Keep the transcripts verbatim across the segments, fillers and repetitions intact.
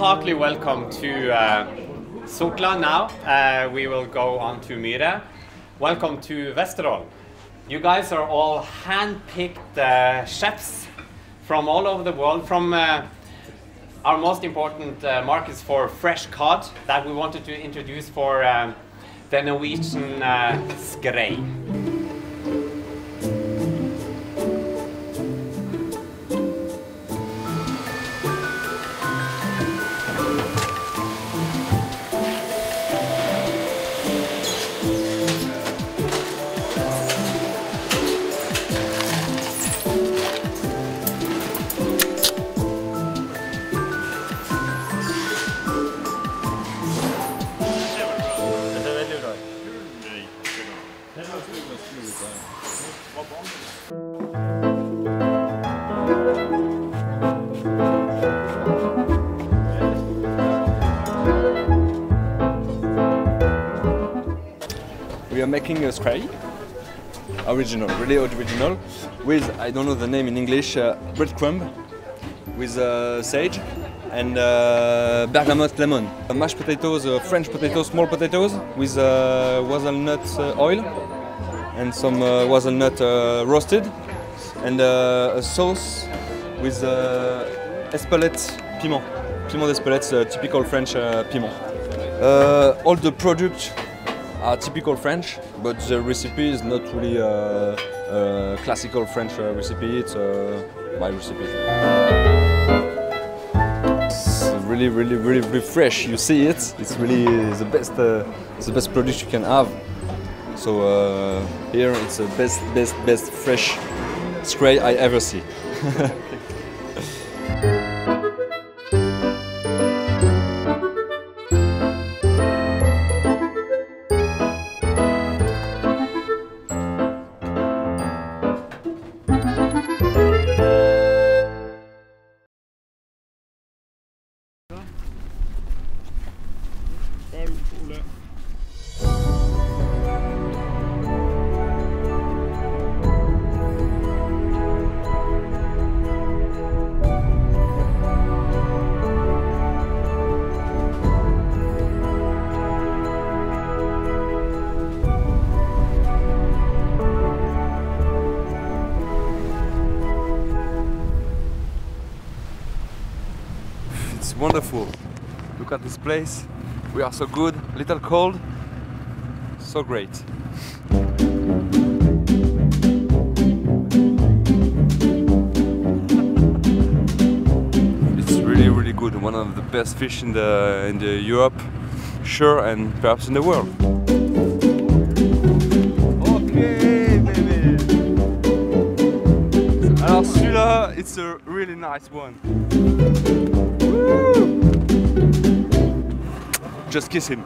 heartily welcome to uh, Sukla now. Uh, we will go on to Myre. Welcome to Vesterålen. You guys are all hand-picked uh, chefs from all over the world, from uh, our most important uh, markets for fresh cod that we wanted to introduce for um, the Norwegian uh, Skrei. We are making a skrei, original, really original, with, I don't know the name in English, uh, breadcrumb, with uh, sage and uh, bergamot lemon. Uh, mashed potatoes, uh, French potatoes, small potatoes, with uh, hazelnut uh, oil and some uh, hazelnut uh, roasted, and uh, a sauce with uh, espalette piment, piment d'espelette, uh, typical French uh, piment. Uh, all the products are typical French, but the recipe is not really a uh, uh, classical French uh, recipe, it's uh, my recipe. It's really, really, really, really fresh, you see it, it's really the best, uh, the best product you can have. So uh, here it's the best, best, best fresh skrei I ever see. It's wonderful. Look at this place. We are so good, little cold, so great. It's really, really good. One of the best fish in the in the Europe, sure, and perhaps in the world. Okay, baby. Alors celui-là, it's a really nice one. Just kiss him.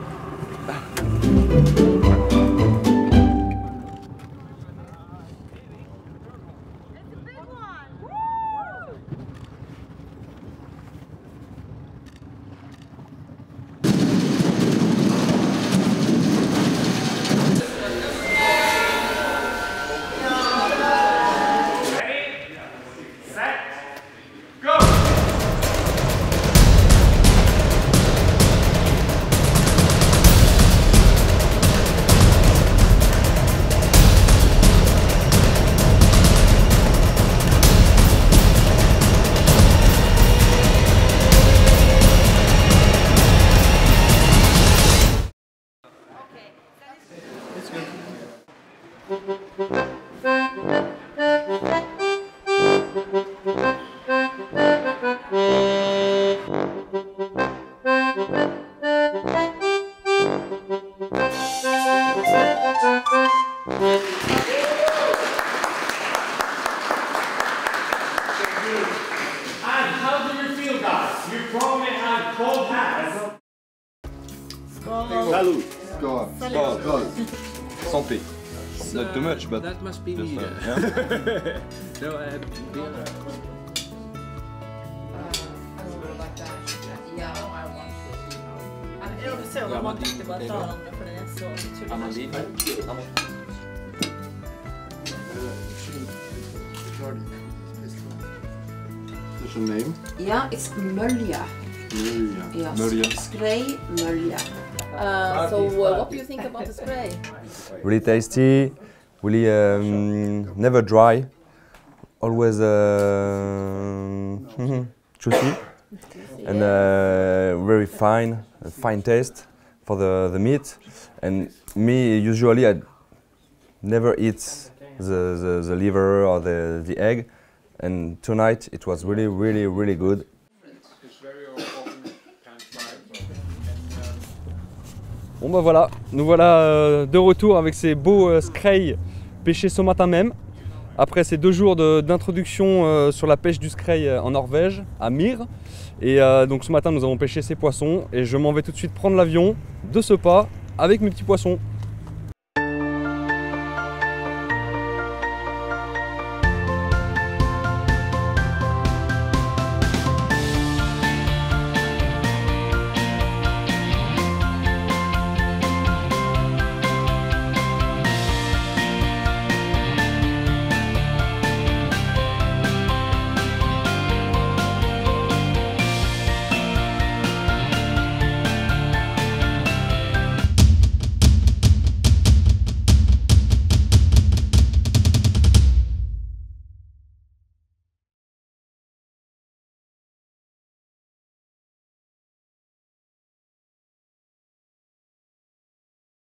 Salud! Skål! Skål! Santé! So not too much, but... That must be me. Yeah. No, I had beer. Jag vill säga att man inte bara tar om det för den är så naturlig. Amandine. What's your name? Yeah, it's Mölja. Mölja. Yes. Mölja. Skrei, mölja. Uh, so uh, what do you think about the skrei? Really tasty, really um, never dry, always uh, juicy and uh, very fine, a fine taste for the, the meat. And me usually I never eat the, the, the liver or the, the egg, and tonight it was really, really, really good. Bon bah voilà, nous voilà euh, de retour avec ces beaux euh, skrei pêchés ce matin même. Après ces deux jours d'introduction de, euh, sur la pêche du skrei euh, en Norvège, à Myre. Et euh, donc ce matin nous avons pêché ces poissons et je m'en vais tout de suite prendre l'avion de ce pas avec mes petits poissons.